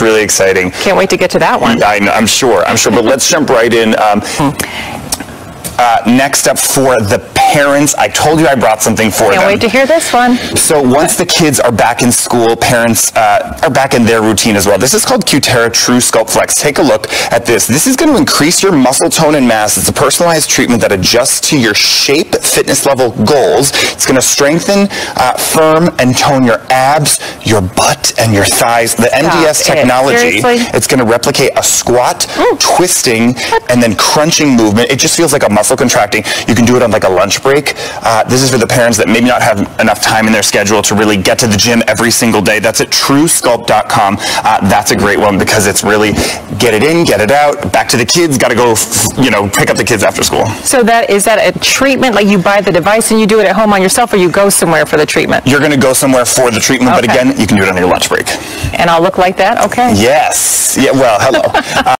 It's really exciting. Can't wait to get to that one. I'm sure. But let's jump right in. Next up for the parents, I told you I brought something for them. Can't wait to hear this one. So once the kids are back in school, parents are back in their routine as well. This is called Cutera TruSculpt Flex. Take a look at this. This is going to increase your muscle tone and mass. It's a personalized treatment that adjusts to your shape, fitness level goals. It's going to strengthen, firm, and tone your abs, your butt, and your thighs. The MDS technology, it's going to replicate a squat, twisting, and then crunching movement. It just feels like a muscle contracting. You can do it on like a lunch break. This is for the parents that maybe not have enough time in their schedule to really get to the gym every single day. That's at TruSculpt.com. That's a great one because it's really get it in, get it out, back to the kids, got to go, you know, pick up the kids after school. So that, is that a treatment? Like you buy the device and you do it at home on yourself, or you go somewhere for the treatment? You're going to go somewhere for the treatment, but again, you can do it on your lunch break. And I'll look like that? Okay. Yes. Yeah, well, hello.